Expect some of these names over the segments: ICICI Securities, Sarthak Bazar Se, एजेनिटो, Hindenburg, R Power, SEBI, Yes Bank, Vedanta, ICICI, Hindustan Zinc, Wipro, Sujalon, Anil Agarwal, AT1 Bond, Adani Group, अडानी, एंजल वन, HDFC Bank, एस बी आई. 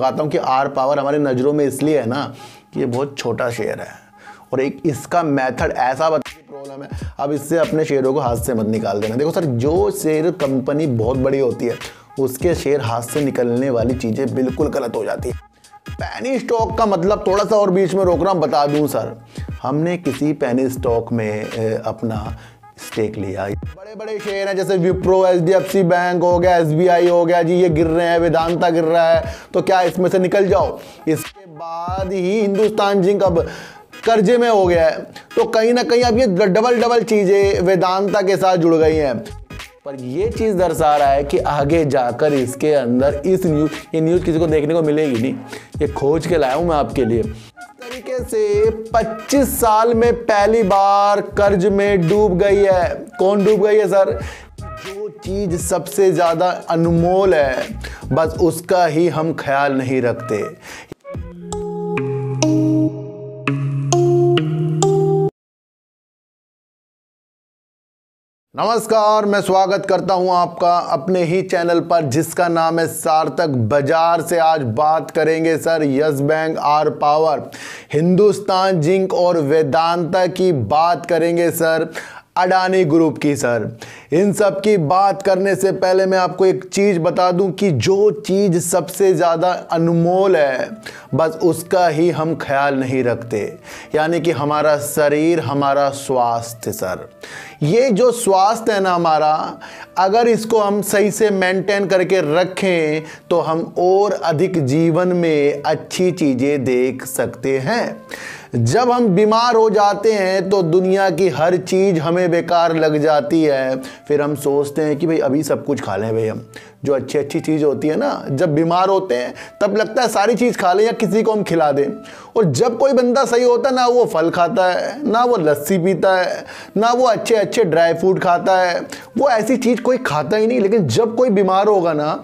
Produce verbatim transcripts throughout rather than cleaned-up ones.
लगाता हूँ कि आर पावर हमारे नज़रों में इसलिए है ना कि ये बहुत छोटा शेयर है और एक इसका मेथड ऐसा बताया प्रॉब्लम है। अब इससे अपने शेयरों को हाथ से मत निकाल देना। देखो सर, जो शेयर कंपनी बहुत बड़ी होती है उसके शेयर हाथ से निकलने वाली चीज़ें बिल्कुल गलत हो जाती है। पैनी स्टॉक का मतलब थोड़ा सा और बीच में रोक रहा हूँ, बता दूँ सर, हमने किसी पैनी स्टॉक में अपना स्टेक लिया। बड़े बड़े शेयर हैं जैसे Wipro, H D F C bank हो गया, एस बी आई हो गया, जी ये गिर रहे हैं, वेदांता गिर रहा है, तो क्या इसमें से निकल जाओ? इसके बाद ही हिंदुस्तान जिंक अब कर्जे में हो गया है, तो कहीं ना कहीं अब ये डबल डबल चीज़ें वेदांता के साथ जुड़ गई हैं। पर ये चीज़ दर्शा रहा है कि आगे जाकर इसके अंदर इस न्यूज़ ये न्यूज़ किसी को देखने को मिलेगी नहीं, ये खोज के लाया हूँ मैं आपके लिए। तरीके से पच्चीस साल में पहली बार कर्ज में डूब गई है। कौन डूब गई है सर? जो चीज़ सबसे ज़्यादा अनमोल है, बस उसका ही हम ख्याल नहीं रखते। नमस्कार, मैं स्वागत करता हूं आपका अपने ही चैनल पर जिसका नाम है सार्थक बाजार। से आज बात करेंगे sir yes bank, R power, Hindustan Zinc और वेदांता की। बात करेंगे सर अडानी ग्रुप की। सर इन सब की बात करने से पहले मैं आपको एक चीज़ बता दूं कि जो चीज़ सबसे ज़्यादा अनमोल है, बस उसका ही हम ख्याल नहीं रखते, यानी कि हमारा शरीर, हमारा स्वास्थ्य। सर ये जो स्वास्थ्य है ना हमारा, अगर इसको हम सही से मेंटेन करके रखें तो हम और अधिक जीवन में अच्छी चीज़ें देख सकते हैं। जब हम बीमार हो जाते हैं तो दुनिया की हर चीज़ हमें बेकार लग जाती है, फिर हम सोचते हैं कि भाई अभी सब कुछ खा लें। भाई हम जो अच्छी अच्छी चीज़ होती है ना, जब बीमार होते हैं तब लगता है सारी चीज़ खा लें या किसी को हम खिला दें। और जब कोई बंदा सही होता है ना, वो फल खाता है, ना वो लस्सी पीता है, ना वो अच्छे अच्छे ड्राई फ्रूट खाता है, वो ऐसी चीज़ कोई खाता ही नहीं। लेकिन जब कोई बीमार होगा ना,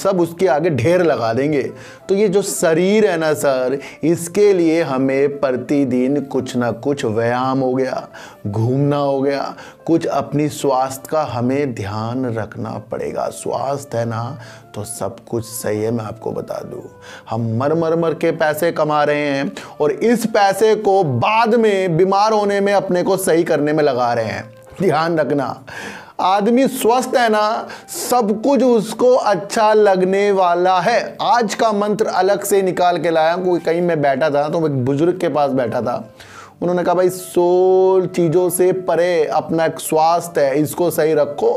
सब उसके आगे ढेर लगा देंगे। तो ये जो शरीर है ना सर, इसके लिए हमें प्रतिदिन कुछ ना कुछ व्यायाम हो गया, घूमना हो गया, कुछ अपनी स्वास्थ्य का हमें ध्यान रखना पड़ेगा। स्वास्थ्य है ना तो सब कुछ सही है। मैं आपको बता दूँ, हम मर मर मर के पैसे कमा रहे हैं और इस पैसे को बाद में बीमार होने में, अपने को सही करने में लगा रहे हैं। ध्यान रखना, आदमी स्वस्थ है ना, सब कुछ उसको अच्छा लगने वाला है। आज का मंत्र अलग से निकाल के लाया हूँ। कहीं मैं बैठा था तो एक बुजुर्ग के पास बैठा था, उन्होंने कहा भाई सौ चीज़ों से परे अपना एक स्वास्थ्य है, इसको सही रखो,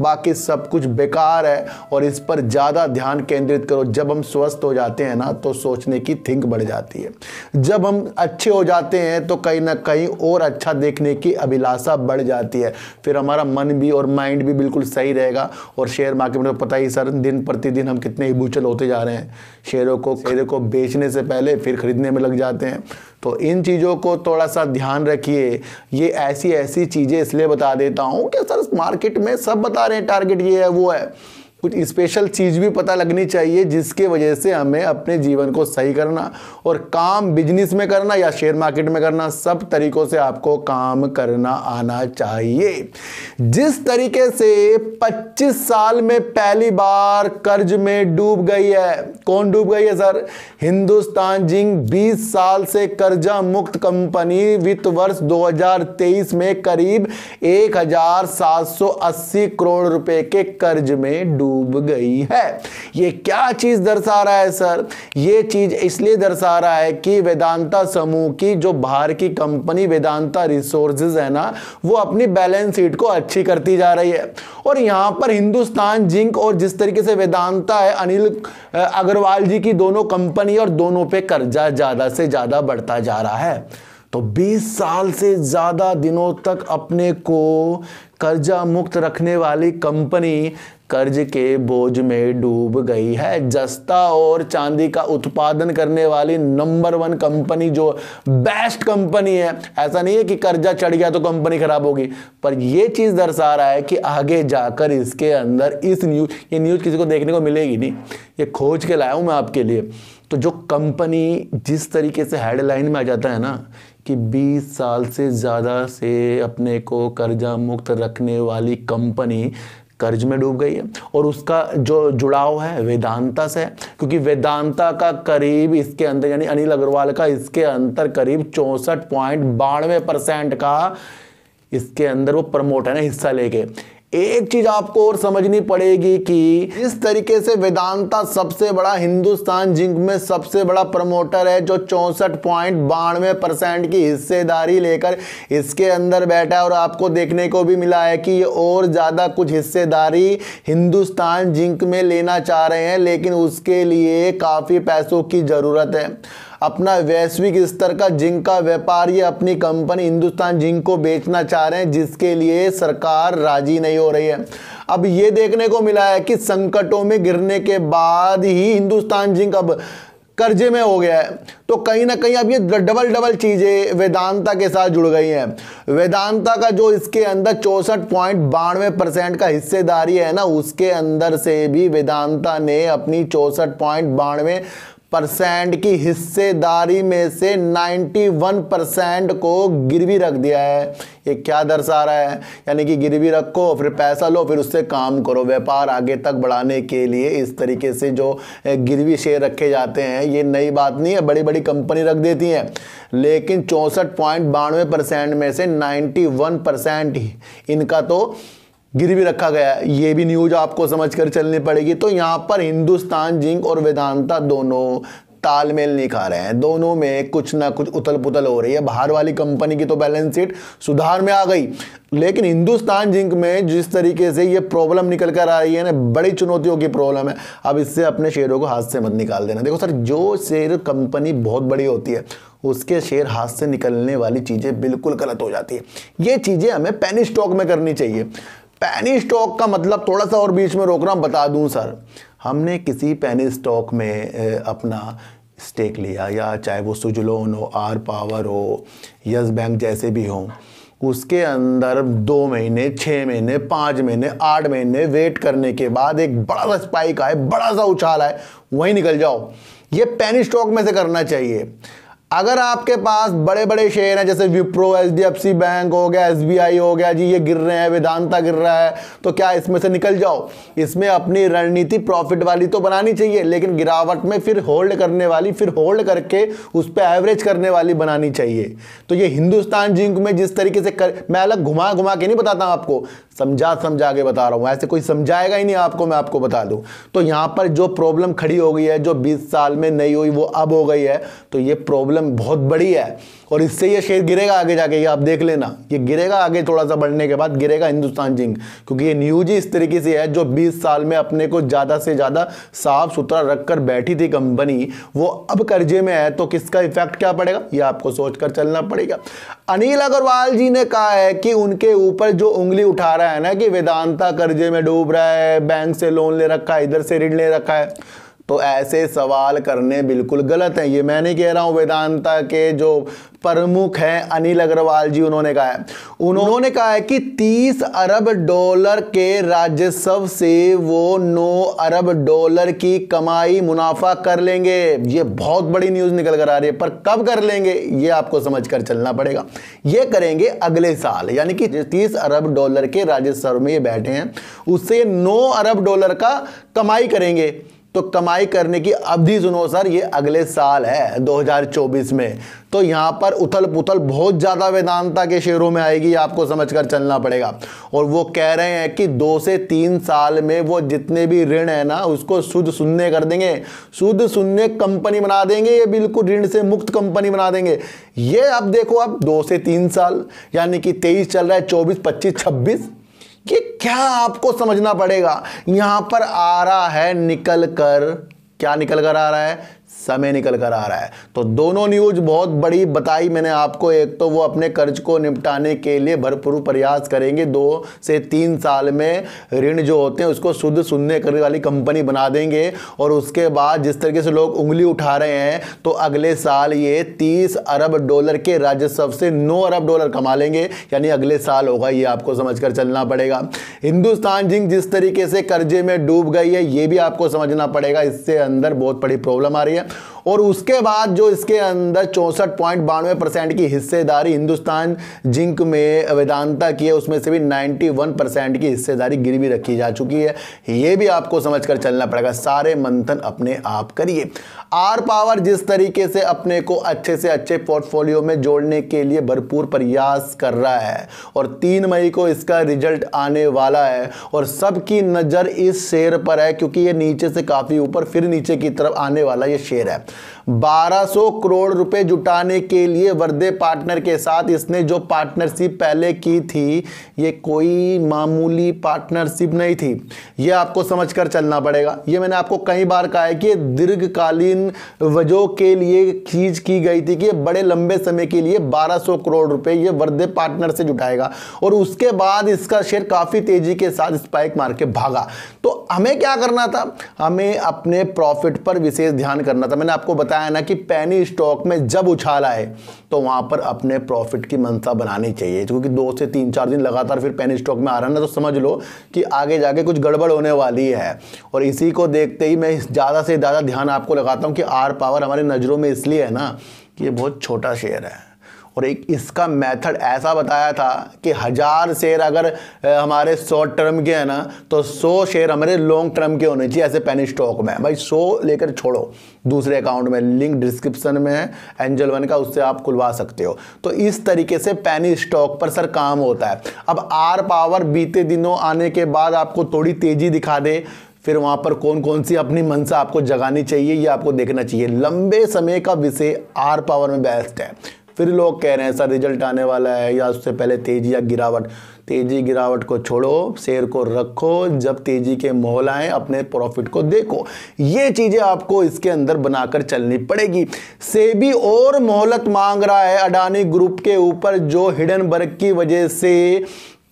बाकी सब कुछ बेकार है और इस पर ज़्यादा ध्यान केंद्रित करो। जब हम स्वस्थ हो जाते हैं ना तो सोचने की थिंक बढ़ जाती है, जब हम अच्छे हो जाते हैं तो कहीं ना कहीं और अच्छा देखने की अभिलाषा बढ़ जाती है, फिर हमारा मन भी और माइंड भी बिल्कुल सही रहेगा। और शेयर मार्केट में तो पता ही सर, दिन प्रतिदिन हम कितने ही भूचल होते जा रहे हैं। शेयरों को शेयरों को बेचने से पहले फिर खरीदने में लग जाते हैं। तो इन चीज़ों को थोड़ा सा ध्यान रखिए। ये ऐसी ऐसी चीज़ें इसलिए बता देता हूँ कि सर मार्केट में सब बता रहे हैं टारगेट ये है वो है, कुछ स्पेशल चीज़ भी पता लगनी चाहिए जिसके वजह से हमें अपने जीवन को सही करना। और काम बिजनेस में करना या शेयर मार्केट में करना, सब तरीक़ों से आपको काम करना आना चाहिए। जिस तरीके से पच्चीस साल में पहली बार कर्ज में डूब गई है, कौन डूब गई है सर? हिंदुस्तान जिंक बीस साल से कर्जा मुक्त कंपनी वित्त वर्ष दो हज़ार तेईस में करीब एक हज़ार सात सौ अस्सी करोड़ रुपए के कर्ज में डूब गई है। ये क्या चीज दर्शा रहा है सर? ये चीज इसलिए दर्शा रहा है कि वेदांता समूह की जो बाहर की कंपनी वेदांता रिसोर्सेज है ना, वो अपनी बैलेंस शीट को अच्छी करती जा रही है। और यहां पर हिंदुस्तान जिंक और जिस तरीके से वेदांता है, अनिल अग्रवाल जी की दोनों कंपनी, और दोनों पे कर्जा ज्यादा से ज्यादा बढ़ता जा रहा है। तो बीस साल से ज़्यादा दिनों तक अपने को कर्जा मुक्त रखने वाली कंपनी कर्ज के बोझ में डूब गई है। जस्ता और चांदी का उत्पादन करने वाली नंबर वन कंपनी, जो बेस्ट कंपनी है, ऐसा नहीं है कि कर्जा चढ़ गया तो कंपनी खराब होगी। पर यह चीज़ दर्शा रहा है कि आगे जाकर इसके अंदर इस न्यूज़ ये न्यूज़ किसी को देखने को मिलेगी नहीं, ये खोज के लाया हूँ मैं आपके लिए। तो जो कंपनी जिस तरीके से हेडलाइन में आ जाता है ना कि बीस साल से ज़्यादा से अपने को कर्जा मुक्त रखने वाली कंपनी कर्ज में डूब गई है और उसका जो जुड़ाव है वेदांता से है, क्योंकि वेदांता का करीब इसके अंदर यानी अनिल अग्रवाल का इसके अंदर करीब चौंसठ पॉइंट बानवे परसेंट का इसके अंदर वो प्रमोट है ना हिस्सा लेके। एक चीज आपको और समझनी पड़ेगी कि इस तरीके से वेदांता सबसे बड़ा हिंदुस्तान जिंक में सबसे बड़ा प्रमोटर है जो चौंसठ पॉइंट बानवे परसेंट की हिस्सेदारी लेकर इसके अंदर बैठा है। और आपको देखने को भी मिला है कि ये और ज़्यादा कुछ हिस्सेदारी हिंदुस्तान जिंक में लेना चाह रहे हैं, लेकिन उसके लिए काफ़ी पैसों की ज़रूरत है। अपना वैश्विक स्तर का जिंक का व्यापार ये अपनी कंपनी हिंदुस्तान जिंक को बेचना चाह रहे हैं, जिसके लिए सरकार राजी नहीं हो रही है। अब ये देखने को मिला है कि संकटों में गिरने के बाद ही हिंदुस्तान जिंक अब कर्जे में हो गया है, तो कहीं ना कहीं अब ये डबल डबल चीज़ें वेदांता के साथ जुड़ गई हैं। वेदांता का जो इसके अंदर चौंसठ पॉइंट बानवे परसेंट का हिस्सेदारी है ना, उसके अंदर से भी वेदांता ने अपनी चौंसठ पॉइंट बानवे परसेंट की हिस्सेदारी में से इक्यानवे परसेंट को गिरवी रख दिया है। ये क्या दर्शा रहा है, यानी कि गिरवी रखो फिर पैसा लो फिर उससे काम करो। व्यापार आगे तक बढ़ाने के लिए इस तरीके से जो गिरवी शेयर रखे जाते हैं ये नई बात नहीं है, बड़ी बड़ी कंपनी रख देती हैं, लेकिन चौंसठ पॉइंट बानवे परसेंट में से इक्यानवे परसेंट इनका तो गिरवी रखा गया है। ये भी न्यूज आपको समझकर चलनी पड़ेगी। तो यहाँ पर हिंदुस्तान जिंक और वेदांता दोनों तालमेल नहीं खा रहे हैं, दोनों में कुछ ना कुछ उथल पुथल हो रही है। बाहर वाली कंपनी की तो बैलेंस शीट सुधार में आ गई, लेकिन हिंदुस्तान जिंक में जिस तरीके से ये प्रॉब्लम निकल कर आ रही है ना, बड़ी चुनौतियों की प्रॉब्लम है। अब इससे अपने शेयरों को हाथ से मत निकाल देना। देखो सर, जो शेयर कंपनी बहुत बड़ी होती है उसके शेयर हाथ से निकलने वाली चीज़ें बिल्कुल गलत हो जाती है। ये चीज़ें हमें पैनी स्टॉक में करनी चाहिए। पैनी स्टॉक का मतलब थोड़ा सा और बीच में रोक रहा हूँ, बता दूं सर, हमने किसी पैनी स्टॉक में अपना स्टेक लिया, या चाहे वो सुजलोन हो, आर पावर हो, यस बैंक जैसे भी हो, उसके अंदर दो महीने छः महीने पाँच महीने आठ महीने वेट करने के बाद एक बड़ा सा स्पाइक आए, बड़ा सा उछाल आए, वहीं निकल जाओ। ये पैनी स्टॉक में से करना चाहिए। अगर आपके पास बड़े बड़े शेयर हैं जैसे Wipro, H D F C bank हो गया, एस बी आई हो गया, जी ये गिर रहे हैं, वेदांता गिर रहा है, तो क्या इसमें से निकल जाओ। इसमें अपनी रणनीति प्रॉफिट वाली तो बनानी चाहिए, लेकिन गिरावट में फिर होल्ड करने वाली, फिर होल्ड करके उस पर एवरेज करने वाली बनानी चाहिए। तो ये हिंदुस्तान जिंक में जिस तरीके से कर, मैं अलग घुमा घुमा के नहीं बताता हूँ आपको, समझा समझा के बता रहा हूँ, ऐसे कोई समझाएगा ही नहीं आपको, मैं आपको बता दूँ। तो यहाँ पर जो प्रॉब्लम खड़ी हो गई है, जो बीस साल में नहीं हुई वो अब हो गई है, तो ये प्रॉब्लम बहुत बड़ी है और इससे ये शेयर गिरेगा आगे जाके। ये आप देख लेना, ये गिरेगा आगे, थोड़ा सा बढ़ने के बाद गिरेगा हिंदुस्तान जिंक, क्योंकि ये न्यूज ही इस तरीके से है। जो बीस साल में अपने को ज्यादा से ज्यादा साफ सुथरा रखकर बैठी थी कंपनी, वो अब कर्जे में है, तो किसका इफेक्ट क्या पड़ेगा ये आपको सोचकर चलना पड़ेगा। अनिल अग्रवाल जी ने कहा है कि उनके ऊपर जो उंगली उठा रहा है ना कि वेदांता कर्जे में डूब रहा है, बैंक से लोन ले रखा है, इधर से ऋण ले रखा है, तो ऐसे सवाल करने बिल्कुल गलत हैं। ये मैं नहीं कह रहा हूँ, वेदांता के जो प्रमुख हैं अनिल अग्रवाल जी, उन्होंने कहा है उन्होंने कहा है कि तीस अरब डॉलर के राजस्व से वो नौ अरब डॉलर की कमाई मुनाफा कर लेंगे। ये बहुत बड़ी न्यूज़ निकल कर आ रही है, पर कब कर लेंगे ये आपको समझ कर चलना पड़ेगा। ये करेंगे अगले साल, यानी कि तीस अरब डॉलर के राजस्व में ये बैठे हैं, उससे नौ अरब डॉलर का कमाई करेंगे। तो कमाई करने की अवधि सुनो सर, ये अगले साल है दो हज़ार चौबीस में। तो यहाँ पर उथल पुथल बहुत ज़्यादा वेदांता के शेयरों में आएगी, आपको समझकर चलना पड़ेगा। और वो कह रहे हैं कि दो से तीन साल में वो जितने भी ऋण है ना उसको शुद्ध शून्य कर देंगे, शुद्ध शून्य कंपनी बना देंगे, ये बिल्कुल ऋण से मुक्त कंपनी बना देंगे। ये आप देखो, आप दो से तीन साल, यानी कि तेईस चल रहा है, चौबीस, पच्चीस, छब्बीस, कि क्या आपको समझना पड़ेगा। यहाँ पर आ रहा है निकल कर, क्या निकल कर आ रहा है, समय निकल कर आ रहा है। तो दोनों न्यूज़ बहुत बड़ी बताई मैंने आपको। एक तो वो अपने कर्ज को निपटाने के लिए भरपूर प्रयास करेंगे, दो से तीन साल में ऋण जो होते हैं उसको शुद्ध शून्य करने वाली कंपनी बना देंगे, और उसके बाद जिस तरीके से लोग उंगली उठा रहे हैं तो अगले साल ये तीस अरब डॉलर के राजस्व से नौ अरब डॉलर कमा लेंगे, यानी अगले साल होगा, ये आपको समझ कर चलना पड़ेगा। हिंदुस्तान जिंक जिस तरीके से कर्जे में डूब गई है ये भी आपको समझना पड़ेगा। इससे अंदर बहुत बड़ी प्रॉब्लम आ रही है। और उसके बाद जो इसके अंदर चौंसठ पॉइंट बानवे परसेंट की हिस्सेदारी हिंदुस्तान जिंक में वेदांता की है, उसमें से भी इक्यानवे परसेंट की हिस्सेदारी गिरवी रखी जा चुकी है। ये भी आपको समझकर चलना पड़ेगा, सारे मंथन अपने आप करिए। आर पावर जिस तरीके से अपने को अच्छे से अच्छे पोर्टफोलियो में जोड़ने के लिए भरपूर प्रयास कर रहा है और तीन मई को इसका रिजल्ट आने वाला है और सबकी नज़र इस शेयर पर है क्योंकि ये नीचे से काफ़ी ऊपर फिर नीचे की तरफ आने वाला ये शेयर है। बारह सौ करोड़ रुपए जुटाने के लिए वर्धे पार्टनर के साथ इसने जो पार्टनरशिप पहले की थी, ये कोई मामूली पार्टनरशिप नहीं थी, ये आपको समझकर चलना पड़ेगा। ये मैंने आपको कई बार कहा है कि दीर्घकालीन वजहों के लिए चीज की गई थी कि बड़े लंबे समय के लिए बारह सौ करोड़ रुपए ये वर्धे पार्टनर से जुटाएगा और उसके बाद इसका शेयर काफ़ी तेजी के साथ स्पाइक मार के भागा। तो हमें क्या करना था, हमें अपने प्रॉफिट पर विशेष ध्यान करना था। मैंने आपको बताया ना कि पैनी स्टॉक में जब उछाल आए तो वहां पर अपने प्रॉफिट की मंशा बनानी चाहिए, क्योंकि दो से तीन चार दिन लगातार फिर पैनी स्टॉक में आ रहा है ना, तो समझ लो कि आगे जाके कुछ गड़बड़ होने वाली है। और इसी को देखते ही मैं ज्यादा से ज्यादा ध्यान आपको लगाता हूं कि आर पावर हमारी नजरों में इसलिए है ना कि ये बहुत छोटा शेयर है और एक इसका मेथड ऐसा बताया था कि हज़ार शेयर अगर हमारे शॉर्ट टर्म के हैं ना तो सौ शेयर हमारे लॉन्ग टर्म के होने चाहिए ऐसे पैनी स्टॉक में। भाई सौ लेकर छोड़ो, दूसरे अकाउंट में लिंक डिस्क्रिप्शन में है एंजल वन का, उससे आप खुलवा सकते हो। तो इस तरीके से पैनी स्टॉक पर सर काम होता है। अब आर पावर बीते दिनों आने के बाद आपको थोड़ी तेज़ी दिखा दे, फिर वहाँ पर कौन कौन सी अपनी मनसा आपको जगानी चाहिए ये आपको देखना चाहिए। लंबे समय का विषय आर पावर में बेस्ट है। फिर लोग कह रहे हैं सर रिजल्ट आने वाला है या उससे पहले तेजी या गिरावट, तेजी गिरावट को छोड़ो, शेयर को रखो, जब तेजी के माहौल आए अपने प्रॉफिट को देखो। ये चीज़ें आपको इसके अंदर बनाकर चलनी पड़ेगी। सेबी और मोहलत मांग रहा है अडानी ग्रुप के ऊपर, जो हिडनबर्ग की वजह से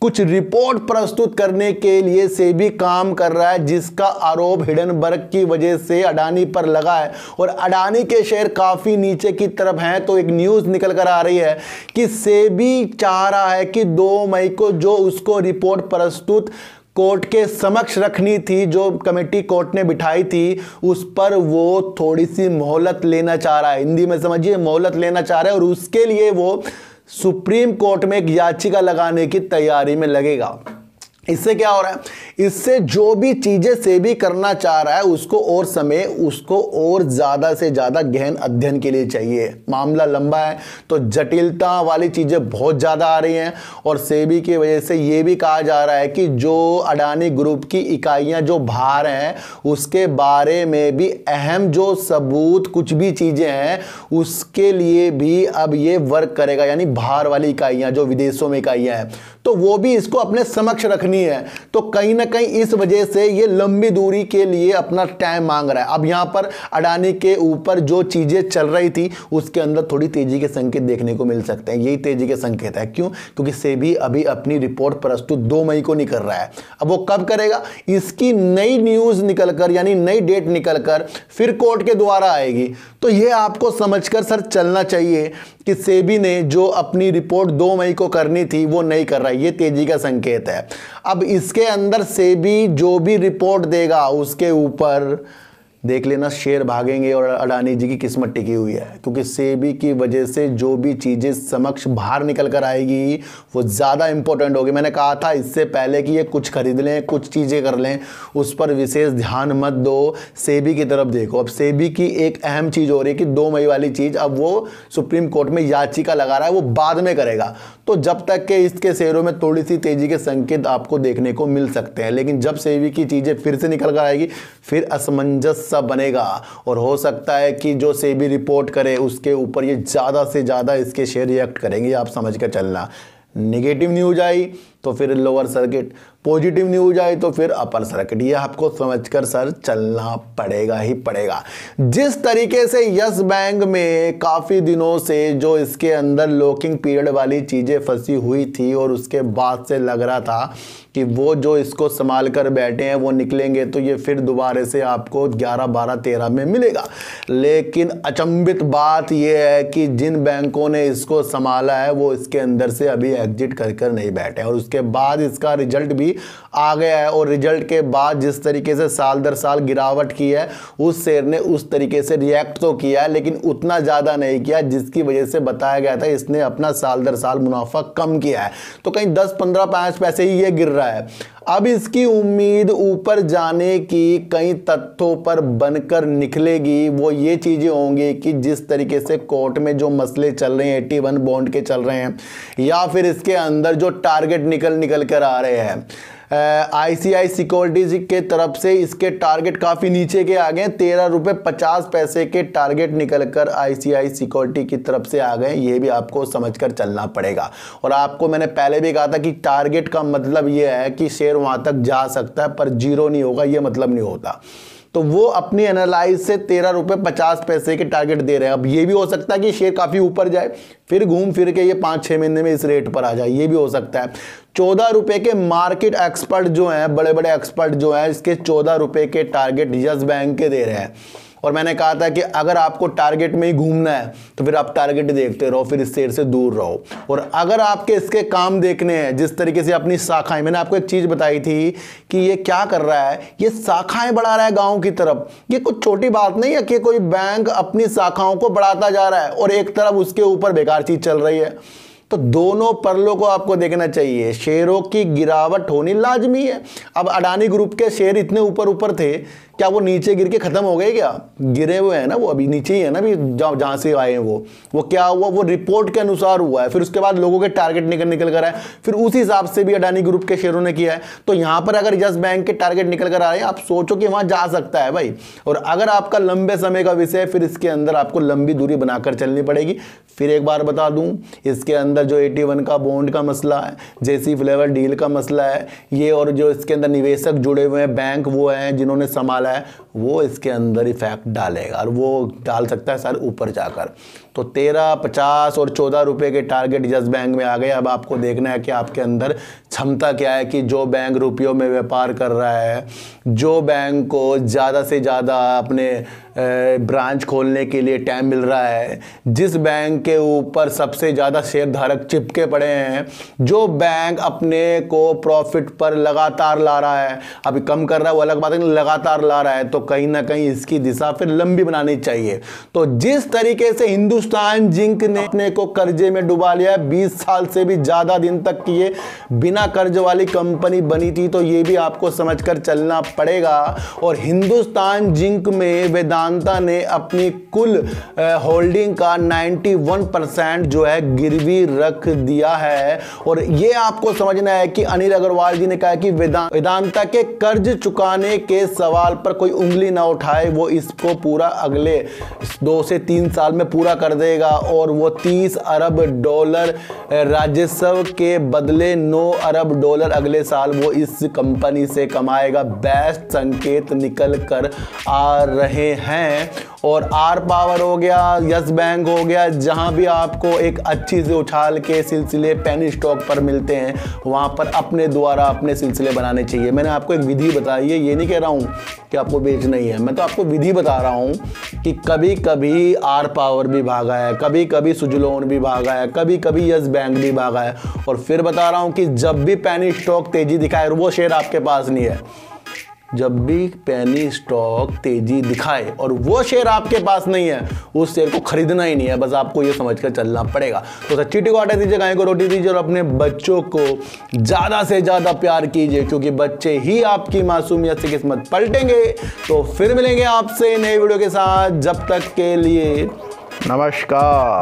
कुछ रिपोर्ट प्रस्तुत करने के लिए सेबी काम कर रहा है, जिसका आरोप हिडनबर्ग की वजह से अडानी पर लगा है और अडानी के शेयर काफ़ी नीचे की तरफ हैं। तो एक न्यूज़ निकल कर आ रही है कि सेबी चाह रहा है कि दो मई को जो उसको रिपोर्ट प्रस्तुत कोर्ट के समक्ष रखनी थी, जो कमेटी कोर्ट ने बिठाई थी, उस पर वो थोड़ी सी मोहलत लेना चाह रहा है। हिंदी में समझिए, मोहलत लेना चाह रहा है और उसके लिए वो सुप्रीम कोर्ट में एक याचिका लगाने की तैयारी में लगेगा। इससे क्या हो रहा है, इससे जो भी चीज़ें सेबी करना चाह रहा है उसको और समय, उसको और ज़्यादा से ज़्यादा गहन अध्ययन के लिए चाहिए। मामला लंबा है तो जटिलता वाली चीज़ें बहुत ज़्यादा आ रही हैं और सेबी की वजह से ये भी कहा जा रहा है कि जो अडानी ग्रुप की इकाइयाँ जो बाहर हैं उसके बारे में भी अहम जो सबूत कुछ भी चीज़ें हैं उसके लिए भी अब ये वर्क करेगा। यानी बाहर वाली इकाइयाँ जो विदेशों में इकाइयाँ हैं तो वो भी इसको अपने समक्ष रखनी है। तो कहीं ना कहीं इस वजह से ये लंबी दूरी के लिए अपना टाइम मांग रहा है। अब यहाँ पर अडानी के ऊपर जो चीज़ें चल रही थी उसके अंदर थोड़ी तेज़ी के संकेत देखने को मिल सकते हैं। यही तेज़ी के संकेत है, क्यों? क्योंकि सेबी अभी अपनी रिपोर्ट प्रस्तुत दो मई को नहीं कर रहा है। अब वो कब करेगा, इसकी नई न्यूज़ निकल कर यानी नई डेट निकल कर फिर कोर्ट के द्वारा आएगी। तो ये आपको समझ कर सर चलना चाहिए कि सेबी ने जो अपनी रिपोर्ट दो मई को करनी थी वो नहीं कर रहा है, ये तेजी का संकेत है। अब इसके अंदर सेबी जो भी रिपोर्ट देगा उसके ऊपर देख लेना शेयर भागेंगे और अडानी जी की किस्मत टिकी हुई है, क्योंकि सेबी की वजह से जो भी चीज़ें समक्ष बाहर निकल कर आएगी वो ज़्यादा इम्पोर्टेंट होगी। मैंने कहा था इससे पहले कि ये कुछ खरीद लें, कुछ चीज़ें कर लें, उस पर विशेष ध्यान मत दो, सेबी की तरफ देखो। अब सेबी की एक अहम चीज़ हो रही है कि दो मई वाली चीज़ अब वो सुप्रीम कोर्ट में याचिका लगा रहा है, वो बाद में करेगा। तो जब तक के इसके शेयरों में थोड़ी सी तेज़ी के संकेत आपको देखने को मिल सकते हैं, लेकिन जब सेबी की चीज़ें फिर से निकल कर आएगी फिर असमंजस बनेगा और हो सकता है कि जो सेबी रिपोर्ट करे उसके ऊपर ये ज्यादा से ज्यादा इसके शेयर रिएक्ट करेंगे। आप समझ कर चलना, नेगेटिव न्यूज आई तो फिर लोअर सर्किट, पॉजिटिव न्यूज आई तो फिर अपर सर्किट, ये आपको समझकर सर चलना पड़ेगा ही पड़ेगा। जिस तरीके से यस बैंक में काफ़ी दिनों से जो इसके अंदर लॉकिंग पीरियड वाली चीज़ें फंसी हुई थी और उसके बाद से लग रहा था कि वो जो इसको संभाल कर बैठे हैं वो निकलेंगे तो ये फिर दोबारा से आपको ग्यारह बारह तेरह में मिलेगा। लेकिन अचंभित बात यह है कि जिन बैंकों ने इसको संभाला है वो इसके अंदर से अभी एग्जिट कर कर नहीं बैठे और उसके बाद इसका रिजल्ट भी भी आ गया है और रिजल्ट के बाद जिस तरीके से साल दर साल गिरावट की है उस शेयर ने उस तरीके से रिएक्ट तो किया है लेकिन उतना ज़्यादा नहीं किया जिसकी वजह से बताया गया था इसने अपना साल दर साल मुनाफा कम किया है। तो कहीं दस पंद्रह पाँच पैसे ही ये गिर रहा है। अब इसकी उम्मीद ऊपर जाने की कई तथ्यों पर बनकर निकलेगी। वो ये चीज़ें होंगी कि जिस तरीके से कोर्ट में जो मसले चल रहे हैं एटी वन बॉन्ड के चल रहे हैं या फिर इसके अंदर जो टारगेट निकल निकल कर आ रहे हैं आईसीआईसीआई सिक्योरिटीज के तरफ से, इसके टारगेट काफ़ी नीचे के आ गए। तेरह रुपये पचास पैसे के टारगेट निकलकर आईसीआईसीआई सिक्योरिटी की तरफ से आ गए। ये भी आपको समझकर चलना पड़ेगा। और आपको मैंने पहले भी कहा था कि टारगेट का मतलब ये है कि शेयर वहाँ तक जा सकता है पर जीरो नहीं होगा, ये मतलब नहीं होता। तो वो अपनी एनालाइज से तेरह रुपये पचास पैसे के टारगेट दे रहे हैं। अब ये भी हो सकता है कि शेयर काफ़ी ऊपर जाए फिर घूम फिर के ये पाँच छः महीने में इस रेट पर आ जाए, ये भी हो सकता है। चौदह रुपये के मार्केट एक्सपर्ट जो हैं, बड़े बड़े एक्सपर्ट जो हैं, इसके चौदह रुपये के टारगेट यस बैंक के दे रहे हैं। और मैंने कहा था कि अगर आपको टारगेट में ही घूमना है तो फिर आप टारगेट देखते रहो, फिर इस शेयर से दूर रहो। और अगर आपके इसके काम देखने हैं, जिस तरीके से अपनी शाखाएं, मैंने आपको एक चीज़ बताई थी कि ये क्या कर रहा है, ये शाखाएं बढ़ा रहा है गाँव की तरफ। ये कुछ छोटी बात नहीं है कि कोई बैंक अपनी शाखाओं को बढ़ाता जा रहा है और एक तरफ उसके ऊपर बेकार चीज़ चल रही है। तो दोनों परलों को आपको देखना चाहिए। शेयरों की गिरावट होनी लाजमी है। अब अडानी ग्रुप के शेयर इतने ऊपर ऊपर थे, क्या वो नीचे गिर के ख़त्म हो गए? क्या गिरे हुए हैं ना, वो अभी नीचे ही है ना, अभी जहाँ जहाँ से आए हैं वो वो क्या हुआ, वो रिपोर्ट के अनुसार हुआ है। फिर उसके बाद लोगों के टारगेट निकल निकल कर आए, फिर उसी हिसाब से भी अडानी ग्रुप के शेयरों ने किया है। तो यहाँ पर अगर यस बैंक के टारगेट निकल कर आए, आप सोचो कि वहाँ जा सकता है भाई। और अगर आपका लंबे समय का विषय है फिर इसके अंदर आपको लंबी दूरी बनाकर चलनी पड़ेगी। फिर एक बार बता दूँ, इसके अंदर जो एटी वन का बॉन्ड का मसला है, जेसी फ्लेवर डील का मसला है, ये और जो इसके अंदर निवेशक जुड़े हुए हैं बैंक वो हैं जिन्होंने संभाला है, वो इसके अंदर इफेक्ट डालेगा और वो डाल सकता है सर ऊपर जाकर। तो तेरह पचास और चौदह रुपये के टारगेट यस बैंक में आ गए। अब आपको देखना है कि आपके अंदर क्षमता क्या है कि जो बैंक रुपयों में व्यापार कर रहा है, जो बैंक को ज़्यादा से ज़्यादा अपने ब्रांच खोलने के लिए टाइम मिल रहा है, जिस बैंक के ऊपर सबसे ज़्यादा शेयरधारक चिपके पड़े हैं, जो बैंक अपने को प्रॉफिट पर लगातार ला रहा है, अभी कम कर रहा है वो अलग बात है, लगातार ला रहा है, तो कहीं ना कहीं इसकी दिशा फिर लंबी बनानी चाहिए। तो जिस तरीके से हिंदू हिंदुस्तान जिंक ने अपने को कर्जे में डुबा लिया, बीस साल से भी ज्यादा दिन तक किए बिना कर्ज वाली कंपनी बनी थी, तो ये भी आपको समझकर चलना पड़ेगा। और हिंदुस्तान जिंक में वेदांता ने अपनी कुल होल्डिंग का इक्यानवे परसेंट जो है गिरवी रख दिया है। और ये आपको समझना है कि अनिल अग्रवाल जी ने कहा कि वेदांता के कर्ज चुकाने के सवाल पर कोई उंगली ना उठाए, वो इसको पूरा अगले दो से तीन साल में पूरा कर देगा और वो तीस अरब डॉलर राजस्व के बदले नौ अरब डॉलर अगले साल वो इस कंपनी से कमाएगा। बेस्ट संकेत निकल कर आ रहे हैं। और आर पावर हो गया, यस बैंक हो गया, जहां भी आपको एक अच्छी से उछाल के सिलसिले पेनी स्टॉक पर मिलते हैं वहां पर अपने द्वारा अपने सिलसिले बनाने चाहिए। मैंने आपको एक विधि बताई है, ये नहीं कह रहा हूं कि आपको बेचना ही है, मैं तो आपको विधि बता रहा हूं कि कभी कभी आर पावर भी भागा है, कभी कभी सुजलोन भी भागा है, कभी कभी यस बैंक भी भागा है। और फिर बता रहा हूँ कि जब भी पेनी स्टॉक तेजी दिखाए और वो शेयर आपके पास नहीं है, जब भी पेनी स्टॉक तेजी दिखाए और वो शेयर आपके पास नहीं है, उस शेयर को खरीदना ही नहीं है। बस आपको ये समझकर चलना पड़ेगा। तो सच्ची टी को आटा दीजिए, गाय को रोटी दीजिए और अपने बच्चों को ज़्यादा से ज़्यादा प्यार कीजिए, क्योंकि बच्चे ही आपकी मासूमियत से किस्मत पलटेंगे। तो फिर मिलेंगे आपसे नए वीडियो के साथ, जब तक के लिए नमस्कार।